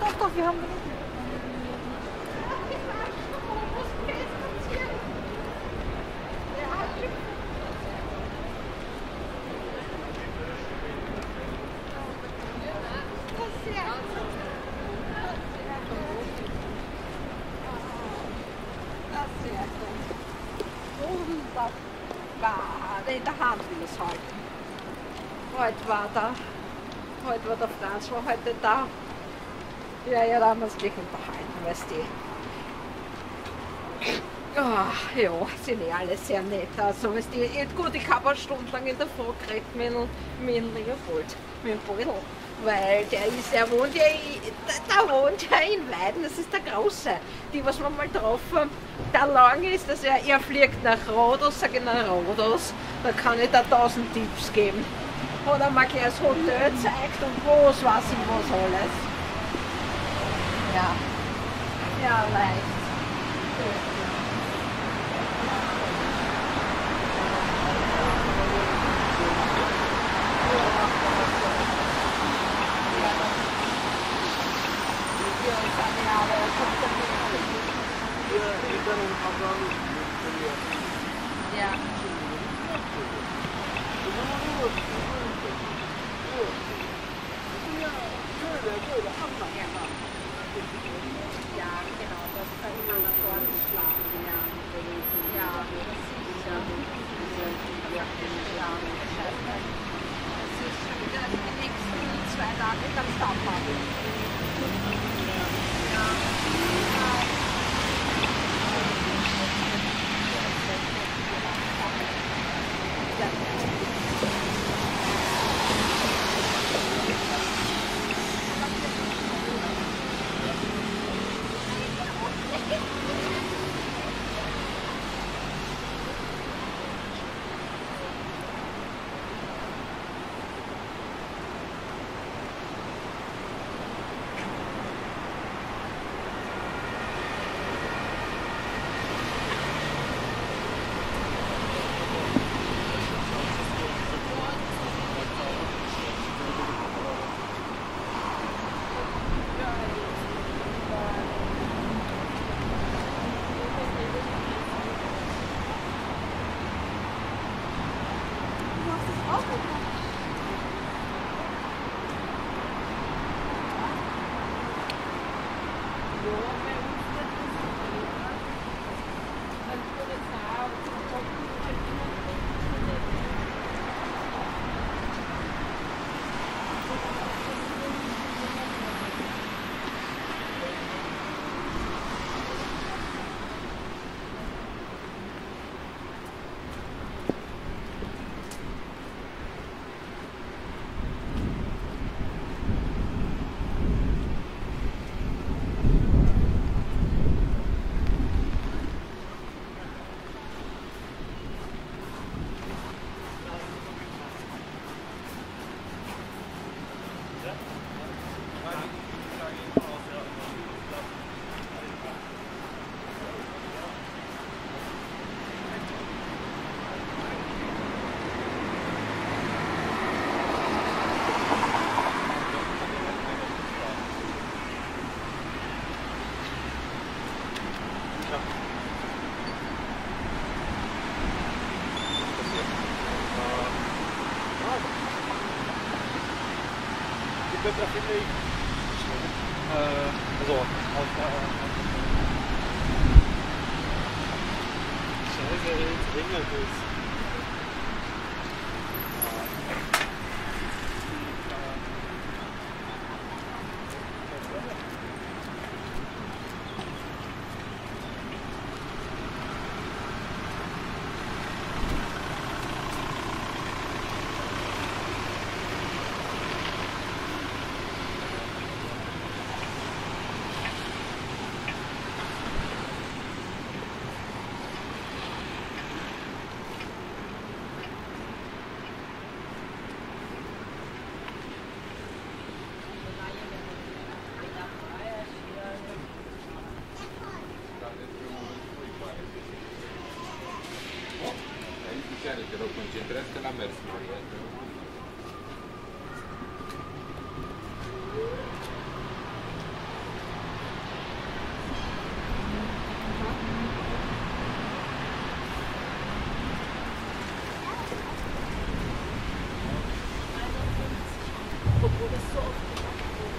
doch, doch, wir haben genug. In der Hand will es halten. Heute war der Franz, war heute da. Ja, ja, da haben wir uns gleich unterhalten, weißt du. Oh, ja, sind eh alle sehr nett. Also, weißt du, gut, ich habe eine Stunde lang in der Früh geredet mit Leopold, mit dem Beutel. Weil der ist, er wohnt ja in Weiden, das ist der Große. Die, was wir mal getroffen, der Lange ist, dass er fliegt nach Rhodos, sage ich nach Rhodos, da kann ich da 1000 Tipps geben. Hat er mir gleich das Hotel gezeigt und was weiß ich was alles. Ja, ja, leicht. Concentrarsi la merce. obwohl das so oft gemacht wurde.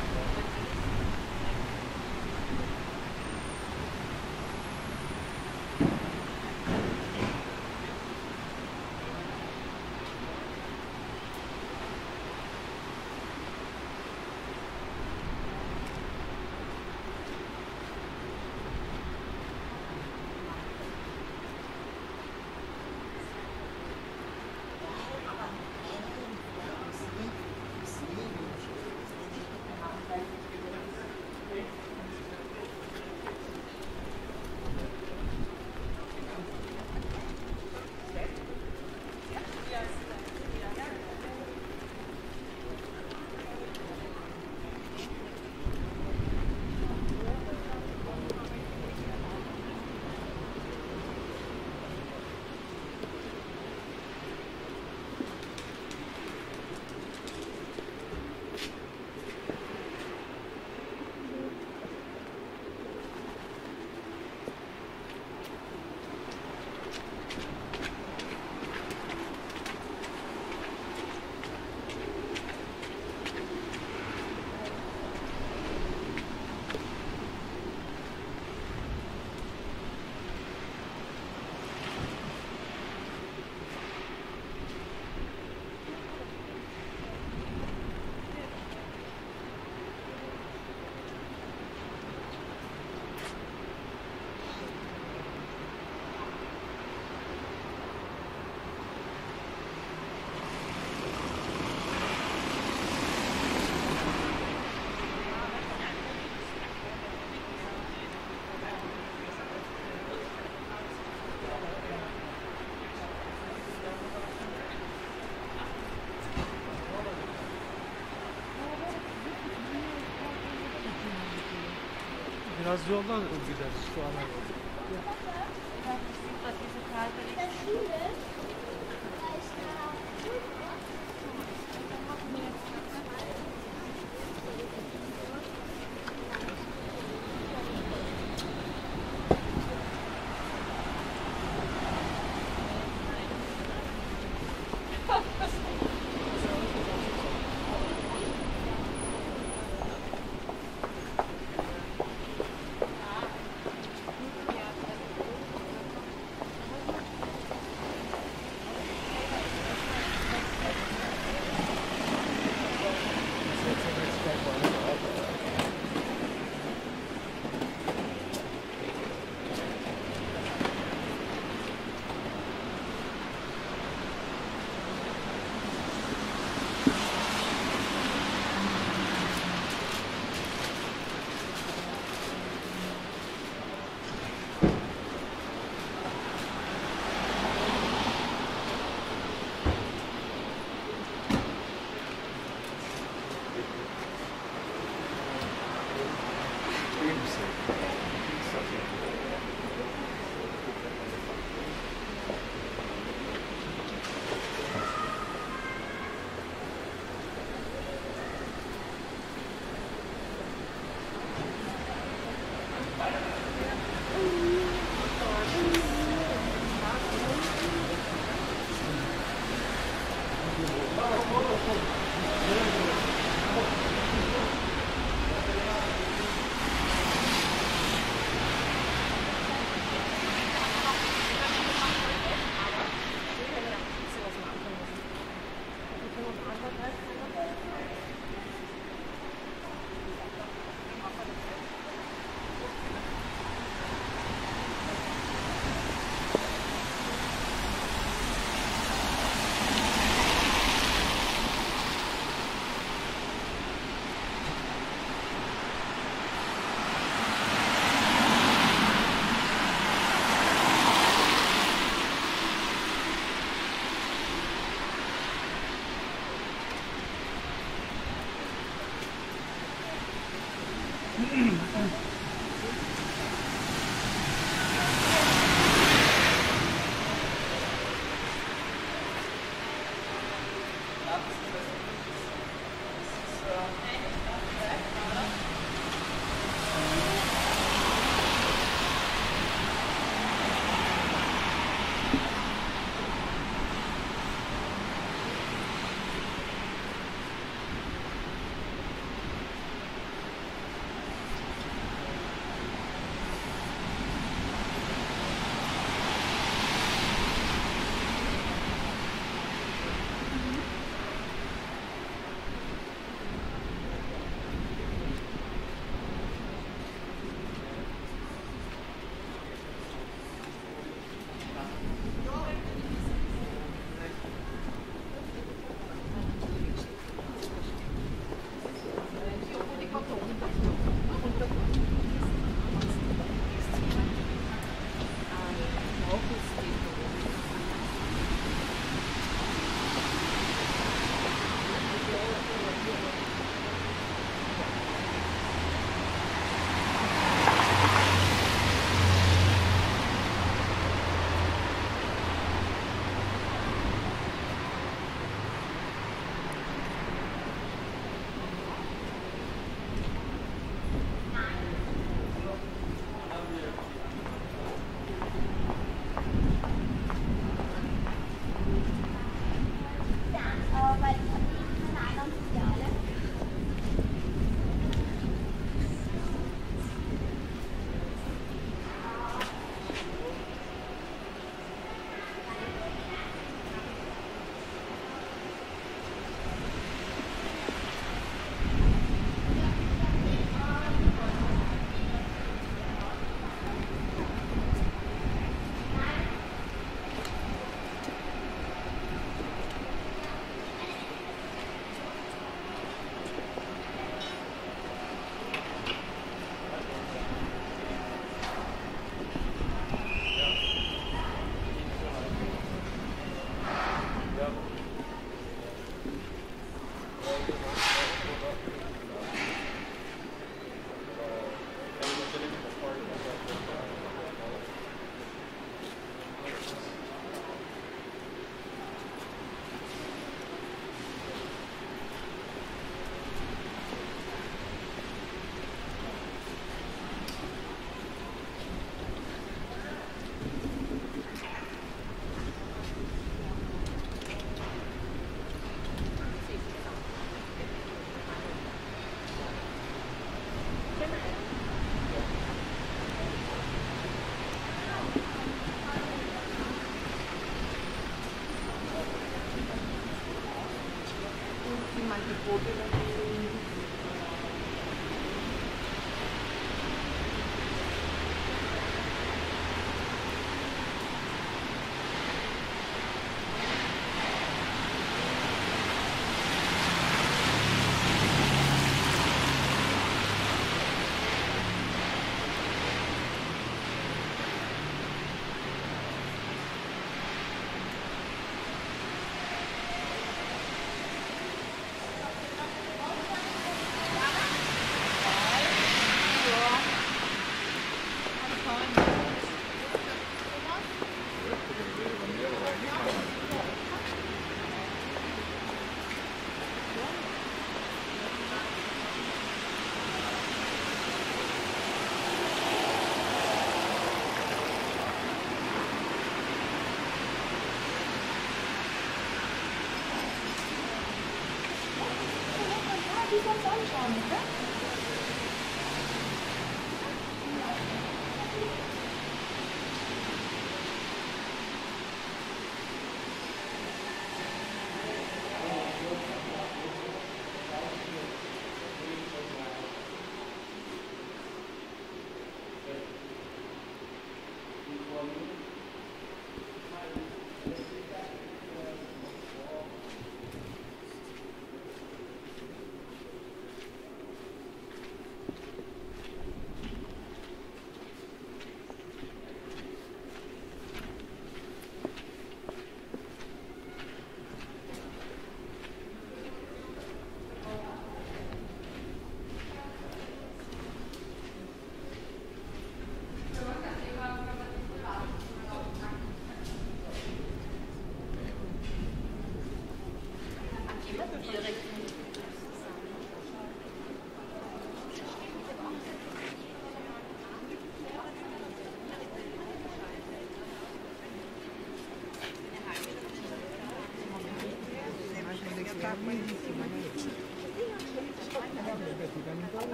Biraz yoldan gideriz şu ana yolda.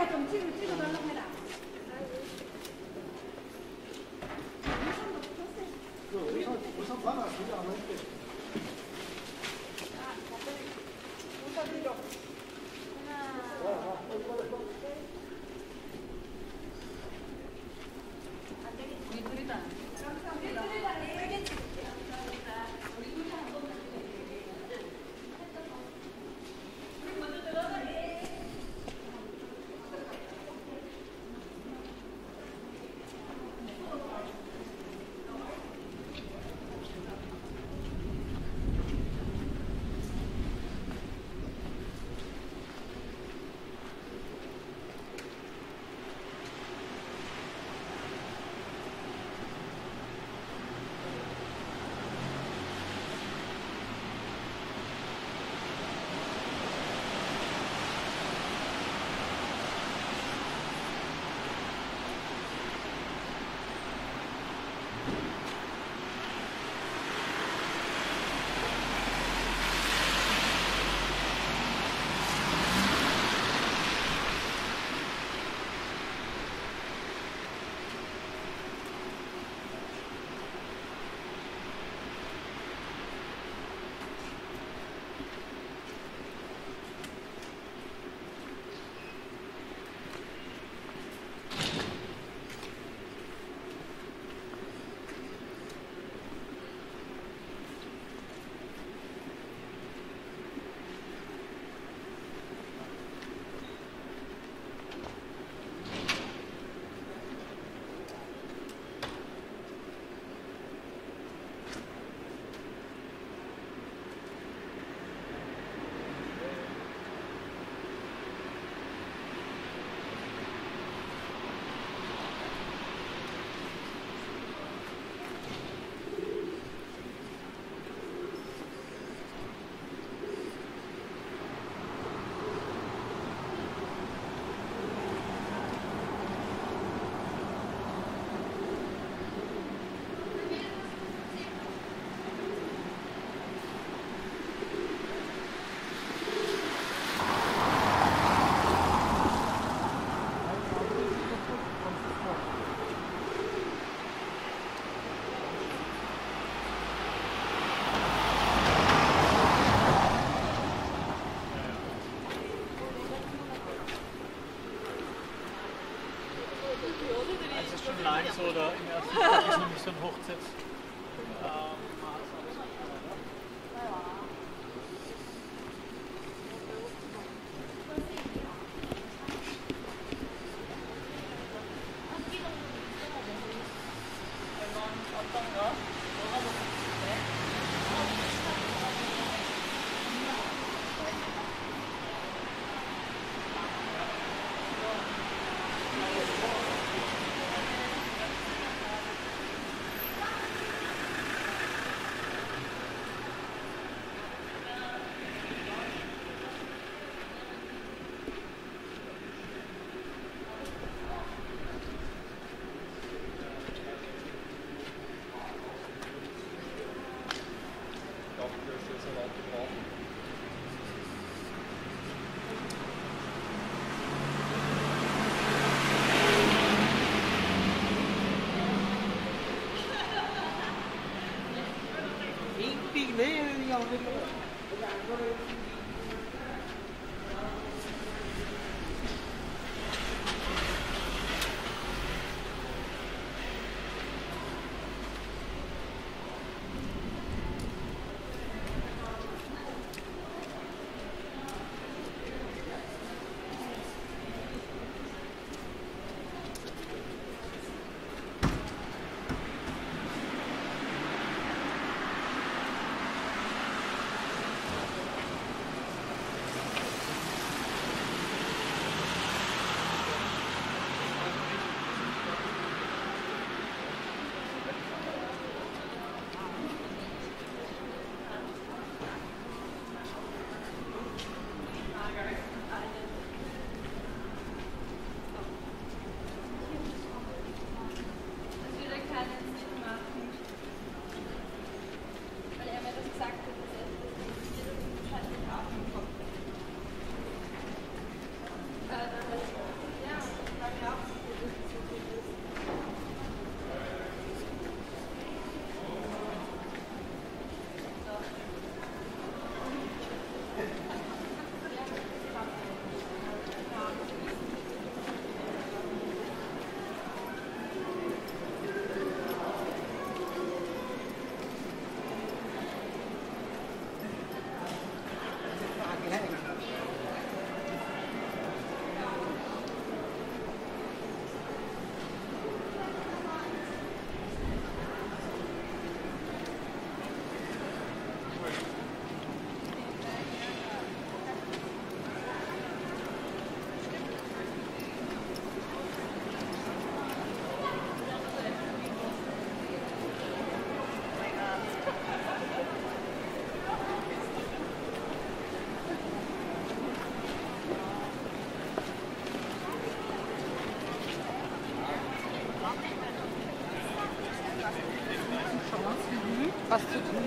이거 좀 찍어달라고 해라. 우선 받아, 그게 안 할게. 우선 들어. 하나, 안 되겠지? 우리 둘이 다. 우리 둘이 다 알겠지? 감사합니다. 우리 둘이 한 번만 해주세요. 우리 먼저 들어가게. Oder im ersten Fall ist nämlich so ein Hochzeits. was zu tun.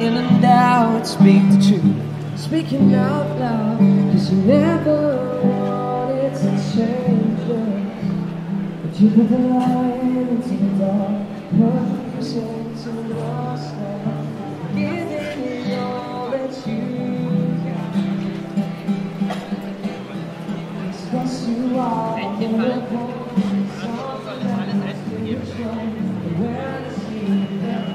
In and out, speak the truth, speaking out loud, cause you never wanted to change us, but you were the light into the dark, perfect and lost now, giving it all that you got, it's what you are, in the cold, something you show, where to see that.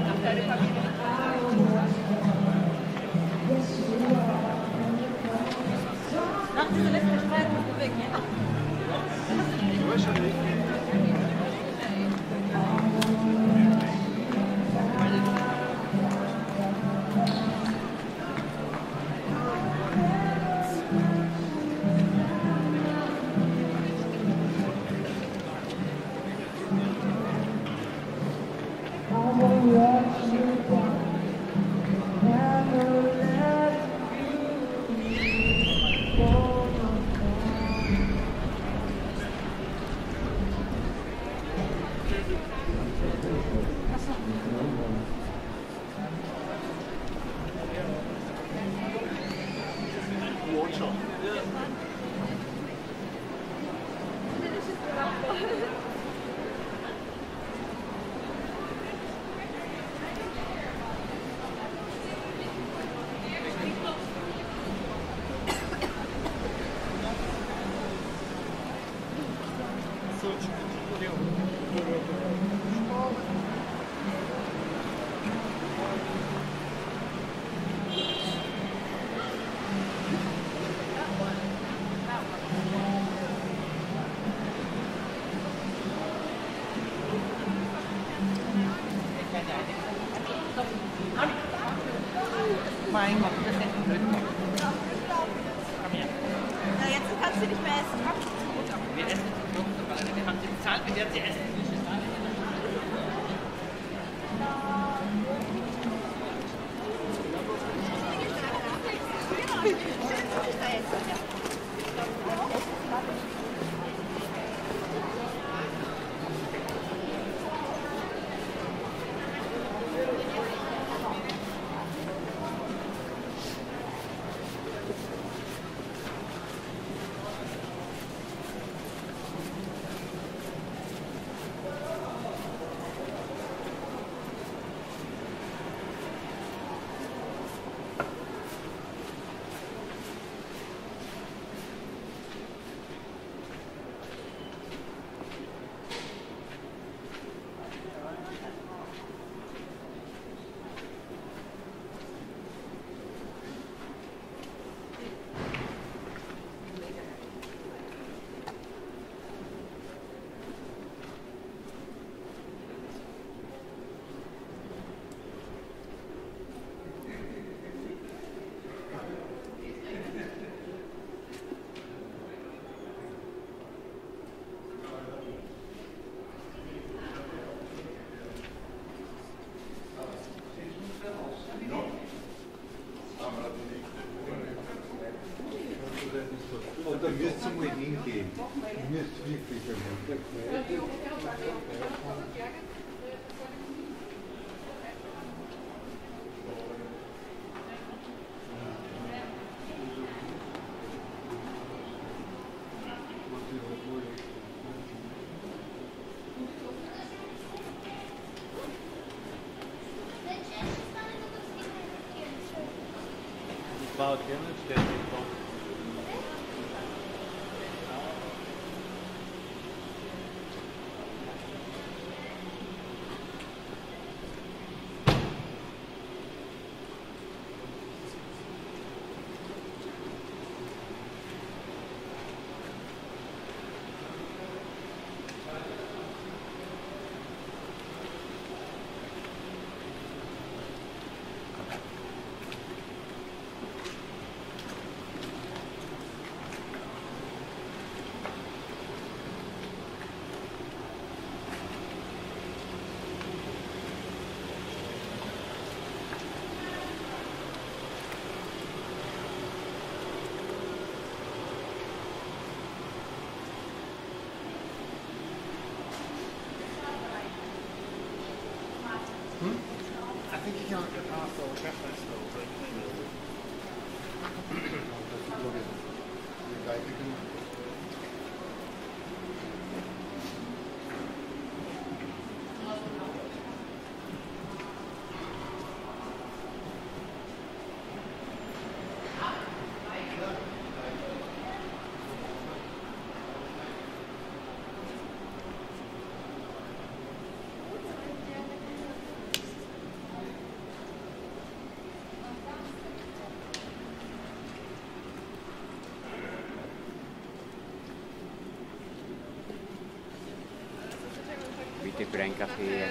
Mein Gott, das ist ein Blödsinn. About him instead of Bitte für einen Kaffee.